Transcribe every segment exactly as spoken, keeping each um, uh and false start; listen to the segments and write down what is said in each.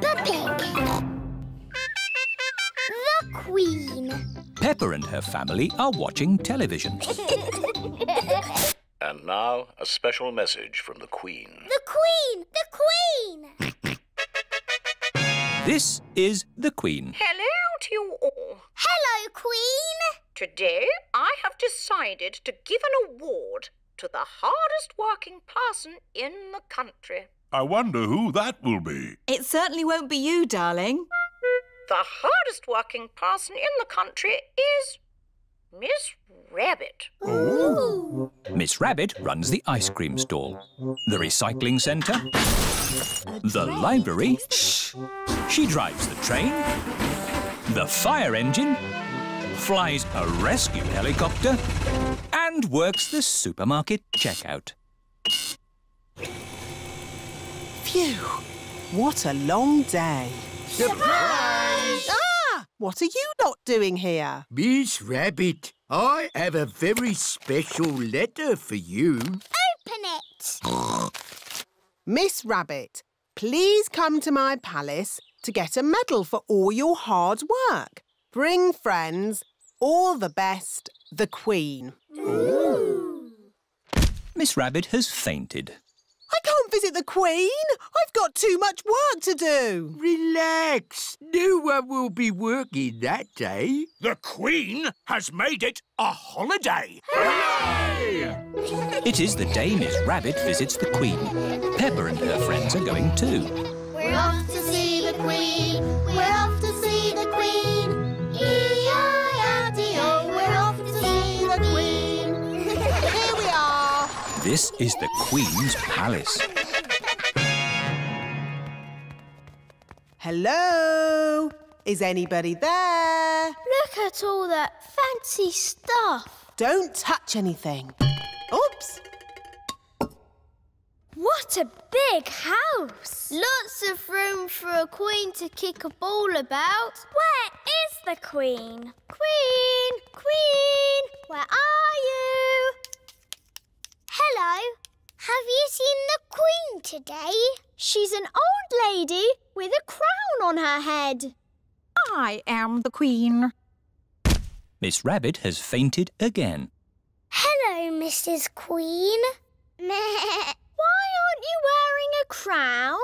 Peppa Pig. The Queen. Peppa and her family are watching television. And now, a special message from the Queen. The Queen! The Queen! This is the Queen. Hello to you all. Hello, Queen. Today, I have decided to give an award to the hardest-working person in the country. I wonder who that will be. It certainly won't be you, darling. The hardest-working person in the country is Miss Rabbit. Ooh. Miss Rabbit runs the ice cream stall, the recycling centre, the library. Shh. She drives the train, the fire engine, flies a rescue helicopter, and works the supermarket checkout. Phew! What a long day. Surprise! Ah! What are you lot doing here? Miss Rabbit, I have a very special letter for you. Open it! Miss Rabbit, please come to my palace to get a medal for all your hard work. Bring friends, all the best, the Queen. Ooh. Miss Rabbit has fainted. I can't visit the Queen. I've got too much work to do. Relax. No one will be working that day. The Queen has made it a holiday. Hooray! It is the day Miss Rabbit visits the Queen. Peppa and her friends are going too. We're off to see the Queen. We're off to see the Queen. E I R T O. We're off to see the Queen. Here we are. This is the Queen's palace. Hello? Is anybody there? Look at all that fancy stuff. Don't touch anything. Oops. What a big house! Lots of room for a queen to kick a ball about. Where is the Queen? Queen! Queen! Where are you? Hello. Have you seen the Queen today? She's an old lady with a crown on her head. I am the Queen. Miss Rabbit has fainted again. Hello, Missus Queen. Meh. Why aren't you wearing a crown?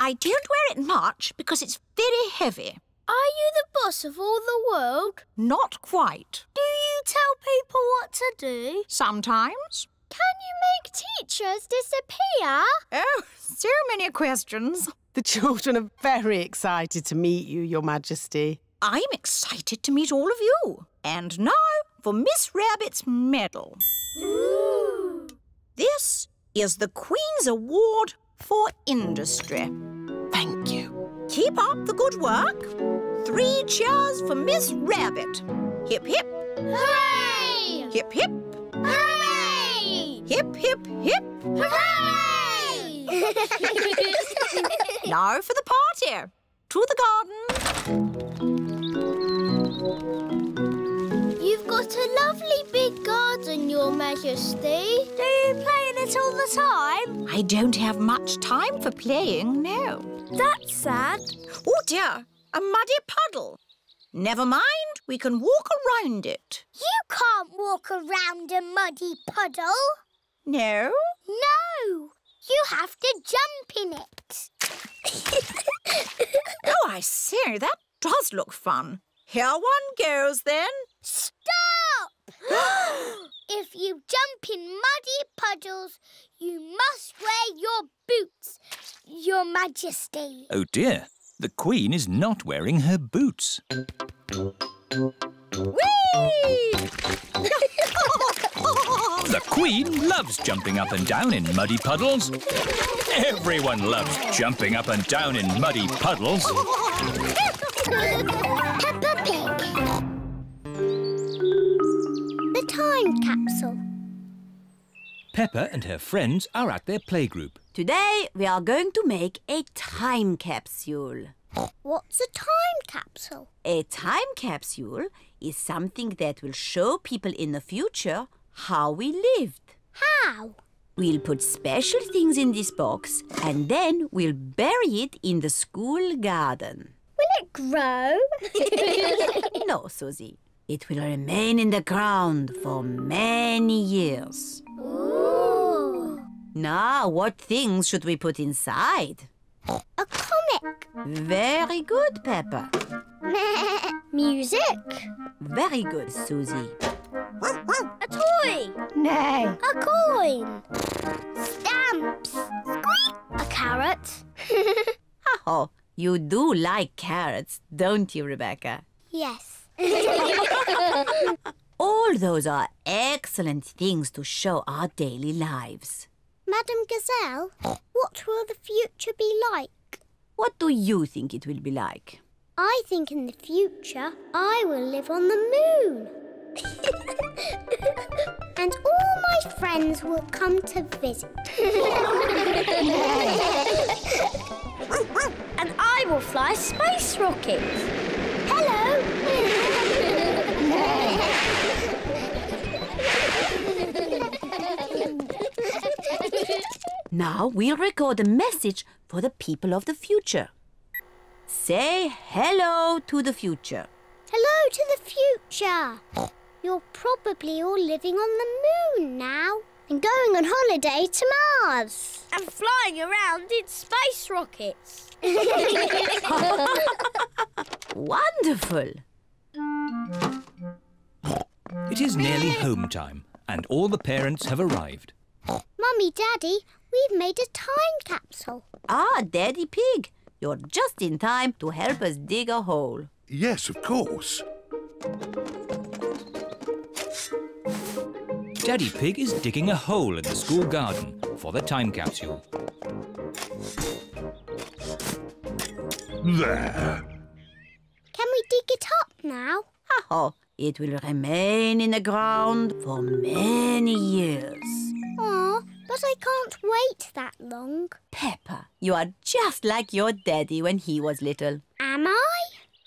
I don't wear it much because it's very heavy. Are you the boss of all the world? Not quite. Do you tell people what to do? Sometimes. Can you make teachers disappear? Oh, so many questions. The children are very excited to meet you, Your Majesty. I'm excited to meet all of you. And now for Miss Rabbit's medal. Ooh. This is the Queen's Award for Industry. Thank you. Keep up the good work. Three cheers for Miss Rabbit. Hip, hip. Hooray! Hip, hip. Hooray! Hip, hip, hip. Hooray! Now for the party. To the garden. You've got a lovely big garden, Your Majesty. Do you play in it all the time? I don't have much time for playing, no. That's sad. Oh, dear, a muddy puddle. Never mind, we can walk around it. You can't walk around a muddy puddle. No? No, you have to jump in it. Oh, I see, that does look fun. Here one goes, then. Stop! If you jump in muddy puddles, you must wear your boots, Your Majesty. Oh, dear. The Queen is not wearing her boots. Whee! The Queen loves jumping up and down in muddy puddles. Everyone loves jumping up and down in muddy puddles. Peppa Pig. The Time Capsule. Peppa and her friends are at their playgroup. Today we are going to make a time capsule. What's a time capsule? A time capsule is something that will show people in the future how we lived. How? We'll put special things in this box and then we'll bury it in the school garden. Will it grow? No, Susie. It will remain in the ground for many years. Ooh. Now, what things should we put inside? A comic. Very good, Peppa. Music. Very good, Susie. A toy. No. A coin. Stamps. Squeak. A carrot. Oh, you do like carrots, don't you, Rebecca? Yes. All those are excellent things to show our daily lives. Madame Gazelle, what will the future be like? What do you think it will be like? I think in the future I will live on the moon. And all my friends will come to visit. And I will fly a space rocket. Hello! Now we'll record a message for the people of the future. Say hello to the future. Hello to the future. You're probably all living on the moon now and going on holiday to Mars. And flying around in space rockets. Wonderful. It is nearly home time and all the parents have arrived. Mummy, Daddy, we've made a time capsule. Ah, Daddy Pig, you're just in time to help us dig a hole. Yes, of course. Daddy Pig is digging a hole in the school garden for the time capsule. There. Can we dig it up now? Oh, it will remain in the ground for many years. Aw, but I can't wait that long. Peppa, you are just like your daddy when he was little. Am I?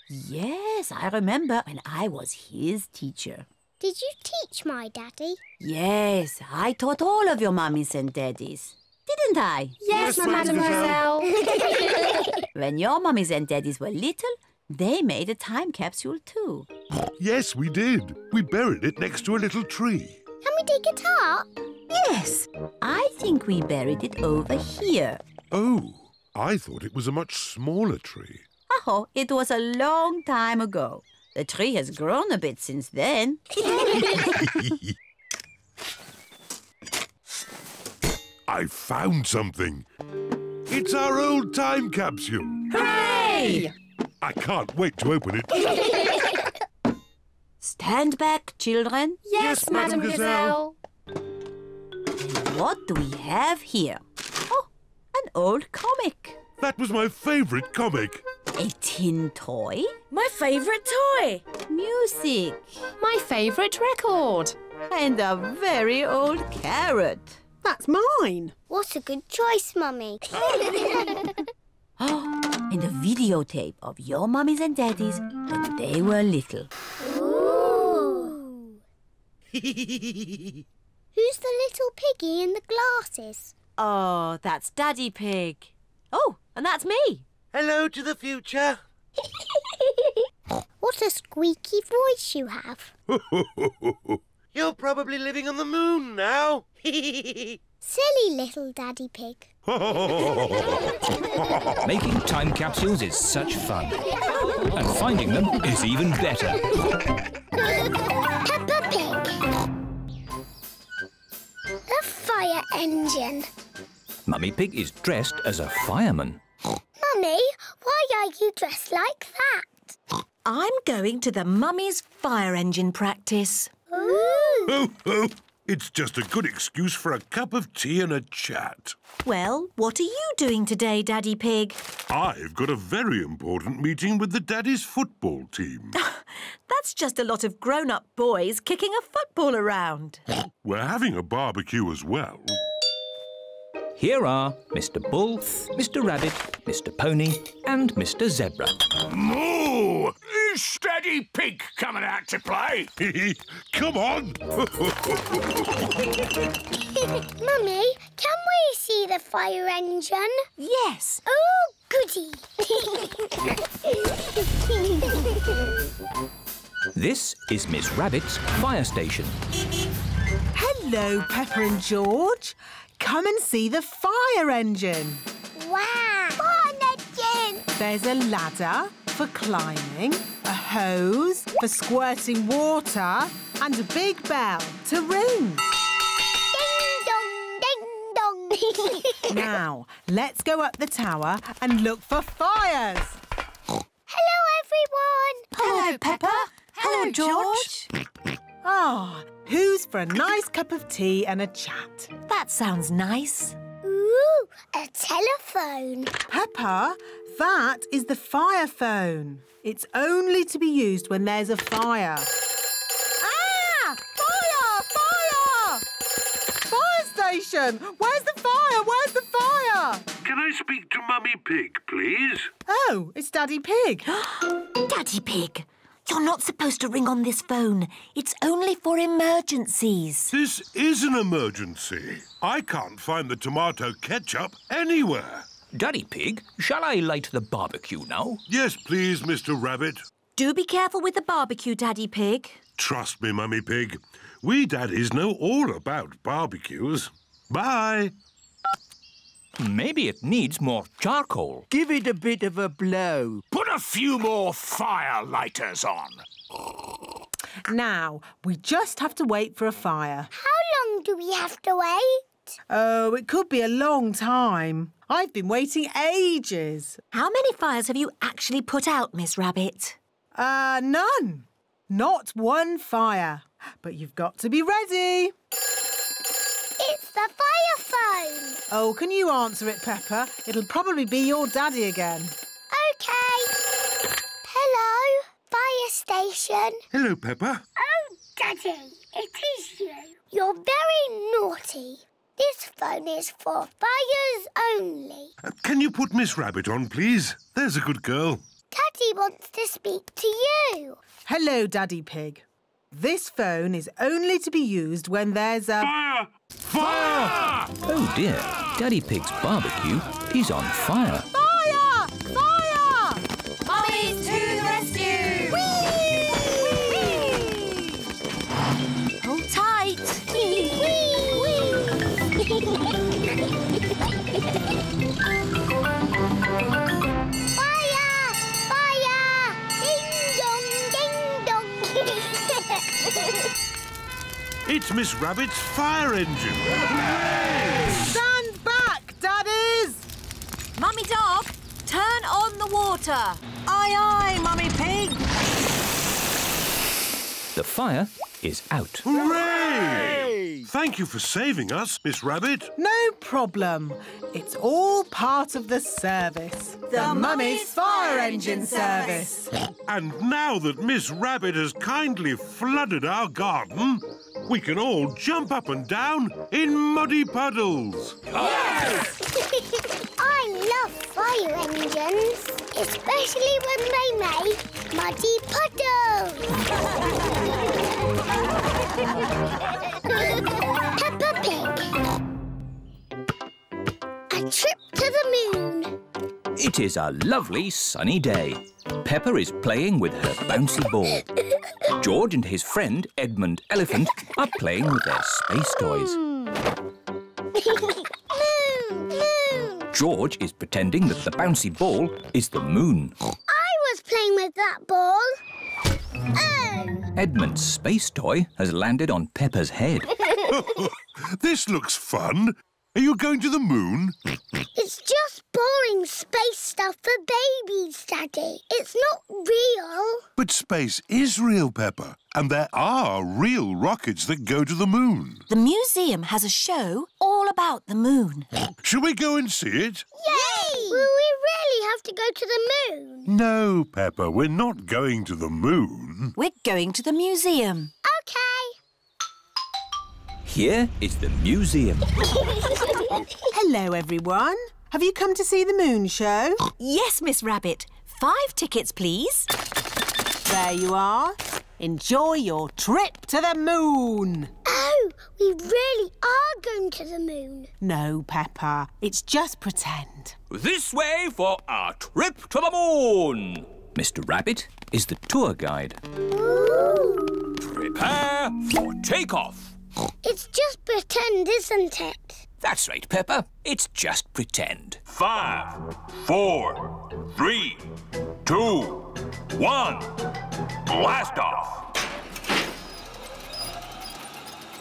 Yes, I remember when I was his teacher. Did you teach my daddy? Yes, I taught all of your mummies and daddies. Didn't I? Yes, yes Mademoiselle. When your mummies and daddies were little, they made a time capsule too. Yes, we did. We buried it next to a little tree. Can we dig it up? Yes, I think we buried it over here. Oh, I thought it was a much smaller tree. Oh, it was a long time ago. The tree has grown a bit since then. I found something. It's our old time capsule. Hooray! I can't wait to open it. Stand back, children. Yes, yes Madame Gazelle. And what do we have here? Oh, an old comic. That was my favourite comic. A tin toy? My favourite toy. Music. My favourite record. And a very old carrot. That's mine. What a good choice, Mummy. And a videotape of your mummies and daddies when they were little. Ooh. Who's the little piggy in the glasses? Oh, that's Daddy Pig. Oh, and that's me. Hello to the future. What a squeaky voice you have. You're probably living on the moon now. Silly little Daddy Pig. Making time capsules is such fun. And finding them is even better. Peppa Pig. A fire engine. Mummy Pig is dressed as a fireman. Mummy, why are you dressed like that? I'm going to the Mummy's fire engine practice. Ooh. Oh, oh, it's just a good excuse for a cup of tea and a chat. Well, what are you doing today, Daddy Pig? I've got a very important meeting with the Daddy's football team. That's just a lot of grown-up boys kicking a football around. We're having a barbecue as well. Here are Mister Bull, Mister Rabbit, Mister Pony and Mister Zebra. Moo! Is Daddy Pig coming out to play? Come on! Mummy, can we see the fire engine? Yes. Oh, goody. This is Miss Rabbit's fire station. Hello, Peppa and George. Come and see the fire engine. Wow. Fire engine. There's a ladder for climbing, a hose for squirting water, and a big bell to ring. Now, let's go up the tower and look for fires. Hello, everyone. Hello, Hello Peppa. Peppa. Hello, George. Ah, oh, who's for a nice cup of tea and a chat? That sounds nice. Ooh, a telephone. Peppa, that is the fire phone. It's only to be used when there's a fire. Ah! Fire! Fire! Fire station! Where's the fire? Where's the fire? Can I speak to Mummy Pig, please? Oh, it's Daddy Pig. Daddy Pig, you're not supposed to ring on this phone. It's only for emergencies. This is an emergency. I can't find the tomato ketchup anywhere. Daddy Pig, shall I light the barbecue now? Yes, please, Mister Rabbit. Do be careful with the barbecue, Daddy Pig. Trust me, Mummy Pig. We daddies know all about barbecues. Bye. Maybe it needs more charcoal. Give it a bit of a blow. Put a few more fire lighters on. Now, we just have to wait for a fire. How long do we have to wait? Oh, it could be a long time. I've been waiting ages. How many fires have you actually put out, Miss Rabbit? Uh, none. Not one fire. But you've got to be ready. It's the fire phone. Oh, can you answer it, Peppa? It'll probably be your daddy again. OK. Hello, fire station. Hello, Peppa. Oh, Daddy, it is you. You're very naughty. This phone is for fires only. Uh, can you put Miss Rabbit on, please? There's a good girl. Daddy wants to speak to you. Hello, Daddy Pig. This phone is only to be used when there's a... Fire! Fire! Oh, dear. Daddy Pig's barbecue is on fire. Fire! Fire! Mummies to the rescue! Whee! Whee! Hold tight. Whee! Whee! Whee! It's Miss Rabbit's fire engine. Hooray! Stand back, daddies! Mummy Dog, turn on the water. Aye, aye, Mummy Pig. The fire is out. Hooray! Thank you for saving us, Miss Rabbit. No problem. It's all part of the service. The, the Mummy's Fire Engine Service. And now that Miss Rabbit has kindly flooded our garden, we can all jump up and down in muddy puddles. Yes! I love fire engines, especially when they make muddy puddles. Peppa Pig. A trip to the moon. It is a lovely sunny day. Peppa is playing with her bouncy ball. George and his friend, Edmund Elephant, are playing with their space toys. Moon! Moon! George is pretending that the bouncy ball is the moon. I was playing with that ball. Oh! Edmund's space toy has landed on Peppa's head. This looks fun. Are you going to the moon? It's just boring space stuff for babies, Daddy. It's not real. But space is real, Peppa. And there are real rockets that go to the moon. The museum has a show all about the moon. Shall we go and see it? Yay! Will we really have to go to the moon? No, Peppa, we're not going to the moon. We're going to the museum. OK. Here is the museum. Hello, everyone. Have you come to see the moon show? Yes, Miss Rabbit. Five tickets, please. There you are. Enjoy your trip to the moon. No, we really are going to the moon. No, Peppa, it's just pretend. This way for our trip to the moon. Mister Rabbit is the tour guide. Ooh. Prepare for takeoff. It's just pretend, isn't it? That's right, Peppa. It's just pretend. Five, four, three, two, one. Blast off!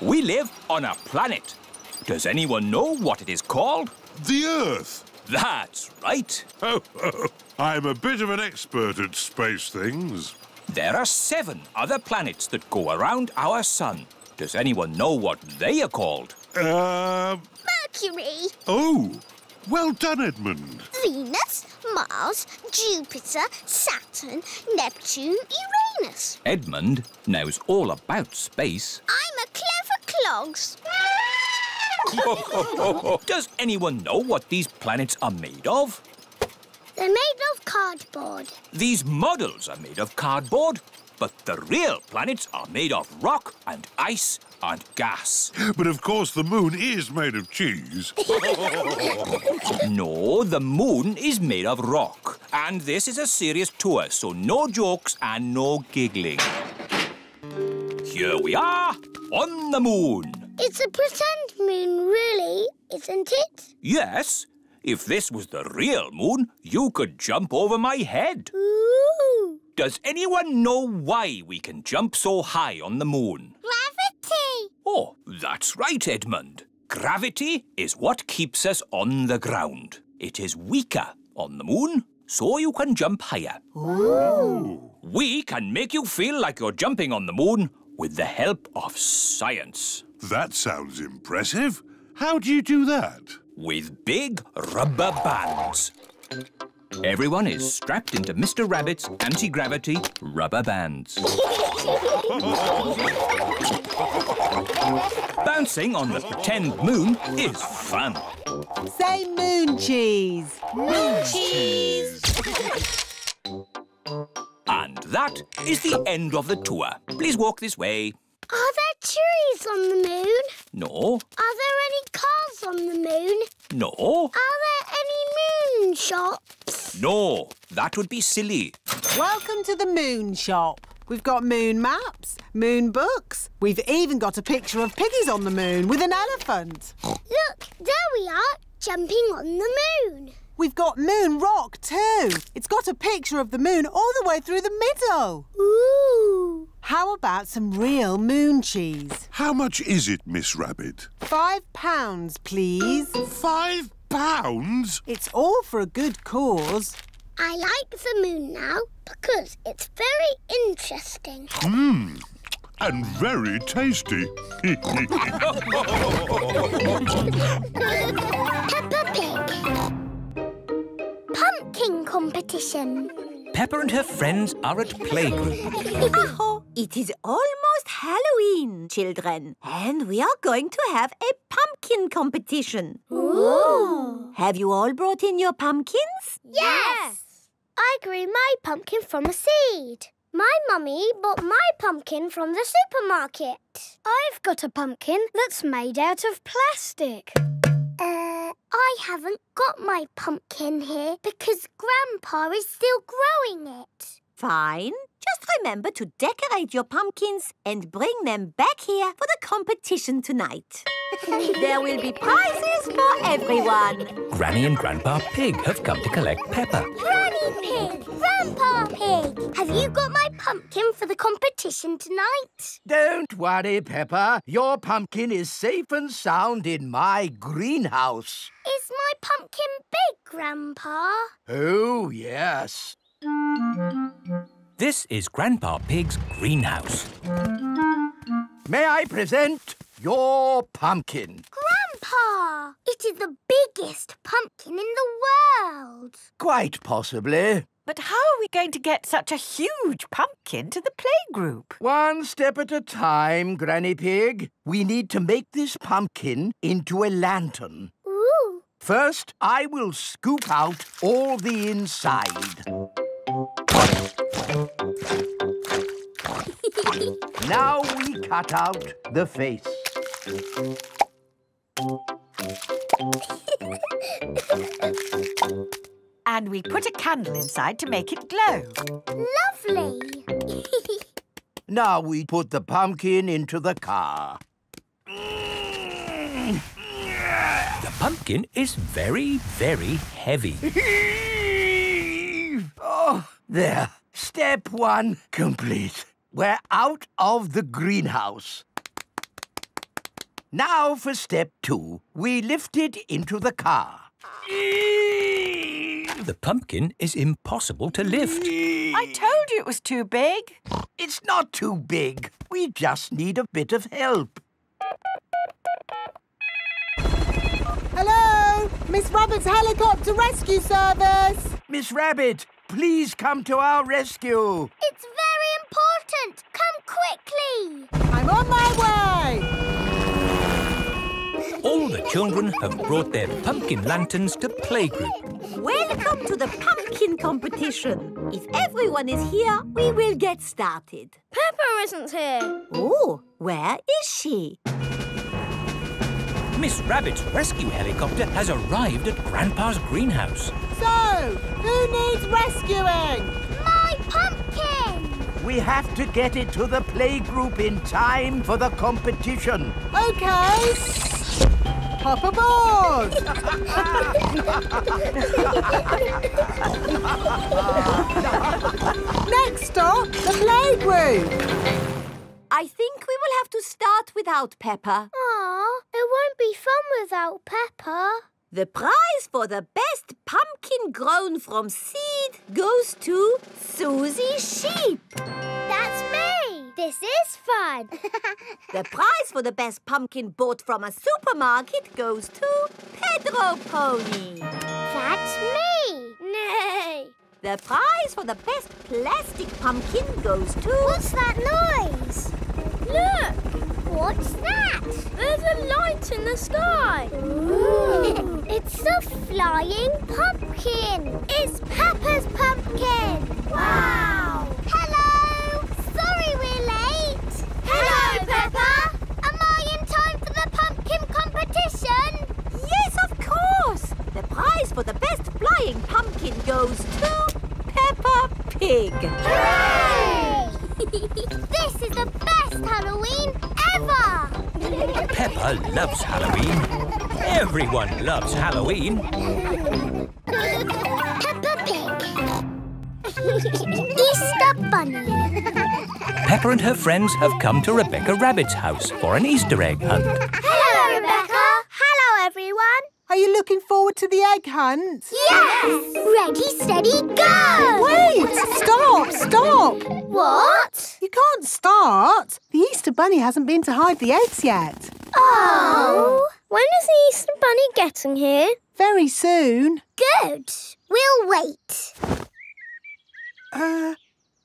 We live on a planet. Does anyone know what it is called? The Earth. That's right. Oh, oh, I'm a bit of an expert at space things. There are seven other planets that go around our sun. Does anyone know what they are called? Uh... Mercury. Oh, well done, Edmund. Venus, Mars, Jupiter, Saturn, Neptune, Uranus. Edmund knows all about space. I'm a clever clogs. Does anyone know what these planets are made of? They're made of cardboard. These models are made of cardboard, but the real planets are made of rock and ice and gas. But of course the moon is made of cheese. No, the moon is made of rock. And this is a serious tour, so no jokes and no giggling. Here we are, on the moon. It's a pretend moon, really, isn't it? Yes. If this was the real moon, you could jump over my head. Ooh. Does anyone know why we can jump so high on the moon? Gravity. Oh, that's right, Edmund. Gravity is what keeps us on the ground. It is weaker on the moon, so you can jump higher. Ooh. We can make you feel like you're jumping on the moon with the help of science. That sounds impressive. How do you do that? With big rubber bands. Everyone is strapped into Mister Rabbit's anti-gravity rubber bands. Bouncing on the pretend moon is fun. Say moon cheese. Moon cheese. And that is the end of the tour. Please walk this way. Are there trees on the moon? No. Are there any cars on the moon? No. Are there any moon shops? No. That would be silly. Welcome to the moon shop. We've got moon maps, moon books. We've even got a picture of piggies on the moon with an elephant. Look, there we are, jumping on the moon. We've got moon rock too. It's got a picture of the moon all the way through the middle. Ooh. How about some real moon cheese? How much is it, Miss Rabbit? Five pounds, please. Five pounds? It's all for a good cause. I like the moon now because it's very interesting. Hmm. And very tasty. Peppa Pig. Pumpkin competition. Peppa and her friends are at playgroup. Oh, it is almost Halloween, children, and we are going to have a pumpkin competition. Ooh! Have you all brought in your pumpkins? Yes! I grew my pumpkin from a seed. My mummy bought my pumpkin from the supermarket. I've got a pumpkin that's made out of plastic. Uh, I haven't got my pumpkin here because Grandpa is still growing it. Fine. Just remember to decorate your pumpkins and bring them back here for the competition tonight. There will be prizes for everyone. Granny and Grandpa Pig have come to collect Peppa. Granny Pig! Grandpa Pig! Have you got my pumpkin for the competition tonight? Don't worry, Peppa. Your pumpkin is safe and sound in my greenhouse. Is my pumpkin big, Grandpa? Oh, yes. This is Grandpa Pig's greenhouse. May I present your pumpkin? Grandpa, it is the biggest pumpkin in the world. Quite possibly. But how are we going to get such a huge pumpkin to the playgroup? One step at a time, Granny Pig. We need to make this pumpkin into a lantern. Ooh. First, I will scoop out all the inside. Now we cut out the face. And we put a candle inside to make it glow. Lovely! Now we put the pumpkin into the car. The pumpkin is very, very heavy. Oh, there. Step one complete. We're out of the greenhouse. Now for step two. We lift it into the car. The pumpkin is impossible to lift. I told you it was too big. It's not too big. We just need a bit of help. Hello! Miss Rabbit's helicopter rescue service! Miss Rabbit, please come to our rescue. It's very important. Come quickly. I'm on my way. All the children have brought their pumpkin lanterns to playgroup. Welcome to the pumpkin competition. If everyone is here, we will get started. Peppa isn't here. Oh, where is she? Miss Rabbit's rescue helicopter has arrived at Grandpa's greenhouse. So, who needs rescuing? My pumpkin! We have to get it to the playgroup in time for the competition. OK. Hop aboard! Next stop, the playgroup. I think we will have to start without Peppa. Aw, it won't be fun without Peppa. The prize for the best pumpkin grown from seed goes to Susie Sheep. That's me. This is fun. The prize for the best pumpkin bought from a supermarket goes to Pedro Pony. That's me. Nay. The prize for the best plastic pumpkin goes to... What's that noise? Look! What's that? There's a light in the sky. Ooh. It's a flying pumpkin. It's Peppa's pumpkin. Wow! Hello! Sorry we're late. Hello, Peppa. Am I in time for the pumpkin competition? Yes, of course. The prize for the best flying pumpkin goes to Peppa Pig. Hooray! This is the best Halloween ever! Peppa loves Halloween. Everyone loves Halloween. Peppa Pig. Easter Bunny. Peppa and her friends have come to Rebecca Rabbit's house for an Easter egg hunt. Hello, Rebecca. Hello, everyone. Are you looking forward to the egg hunt? Yes! Ready, steady, go! Wait! Stop! Stop! What? You can't start. The Easter Bunny hasn't been to hide the eggs yet. Oh! When is the Easter Bunny getting here? Very soon. Good. We'll wait. Uh,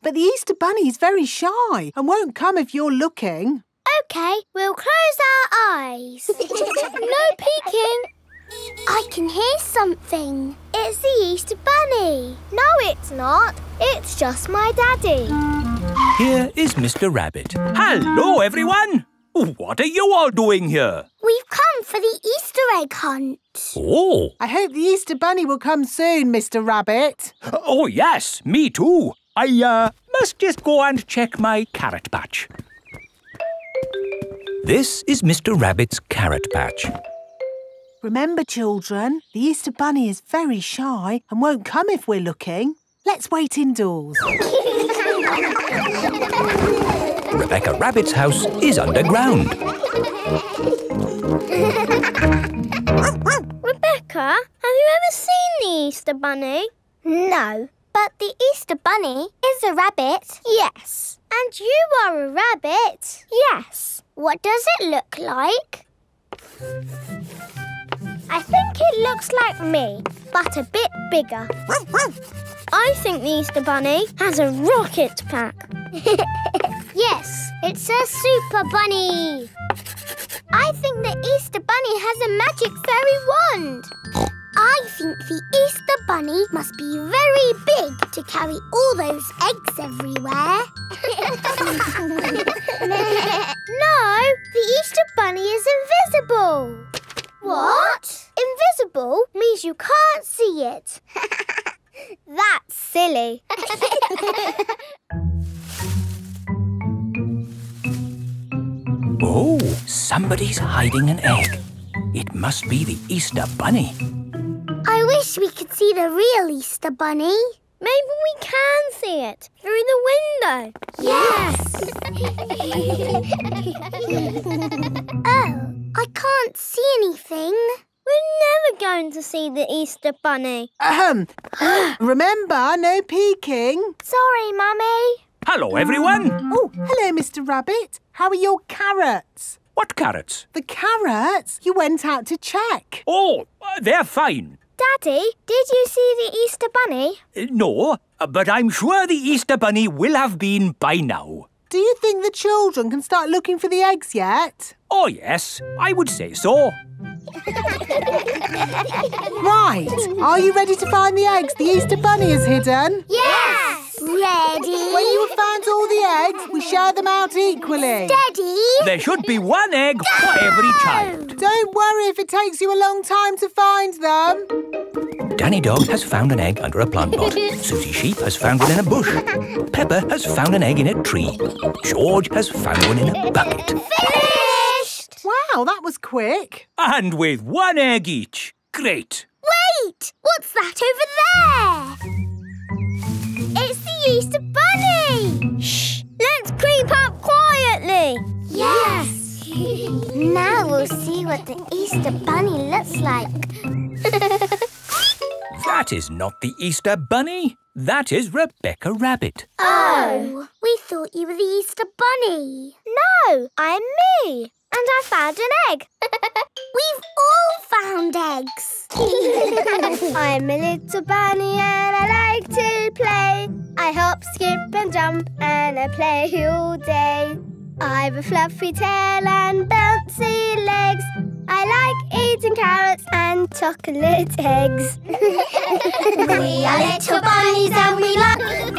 but the Easter Bunny's very shy and won't come if you're looking. OK, we'll close our eyes. No peeking. I can hear something. It's the Easter Bunny. No, it's not. It's just my daddy. Here is Mister Rabbit. Hello, everyone. What are you all doing here? We've come for the Easter egg hunt. Oh. I hope the Easter Bunny will come soon, Mister Rabbit. Oh, yes, me too. I uh, must just go and check my carrot patch. This is Mister Rabbit's carrot patch. Remember, children, the Easter Bunny is very shy and won't come if we're looking. Let's wait indoors. Rebecca Rabbit's house is underground. Rebecca, have you ever seen the Easter Bunny? No, but the Easter Bunny is a rabbit. Yes. And you are a rabbit. Yes. What does it look like? I think it looks like me, but a bit bigger. I think the Easter Bunny has a rocket pack. Yes, it's a super bunny. I think the Easter Bunny has a magic fairy wand. I think the Easter Bunny must be very big to carry all those eggs everywhere. No, The Easter Bunny is invisible. What? Invisible means you can't see it. That's silly. Oh, somebody's hiding an egg. It must be the Easter Bunny. I wish we could see the real Easter Bunny. Maybe we can see it through the window. Yes! Oh, I can't see anything. We're never going to see the Easter Bunny. Ahem. Remember, no peeking. Sorry, Mummy. Hello, everyone. Oh, hello, Mister Rabbit. How are your carrots? What carrots? The carrots you went out to check. Oh, uh, they're fine. Daddy, did you see the Easter Bunny? Uh, no, but I'm sure the Easter Bunny will have been by now. Do you think the children can start looking for the eggs yet? Oh, yes, I would say so. Right, are you ready to find the eggs the Easter Bunny has hidden? Yes! Ready? When you have found all the eggs, we share them out equally. Steady! There should be one egg Go! for every child. Don't worry if it takes you a long time to find them. Danny Dog has found an egg under a plant pot. Susie Sheep has found one in a bush. Peppa has found an egg in a tree. George has found one in a bucket. Finished! Wow, that was quick. And with one egg each. Great. Wait! What's that over there? It's the Easter Bunny! Shh! Let's creep up quietly! Yes! Now we'll see what the Easter Bunny looks like. That is not the Easter Bunny. That is Rebecca Rabbit. Oh! We thought you were the Easter Bunny. No, I'm me. And I found an egg. We've all found eggs. I'm a little bunny and I like to play. I hop, skip and jump and I play all day. I've a fluffy tail and bouncy legs. I like eating carrots and chocolate eggs. We are little bunnies and we love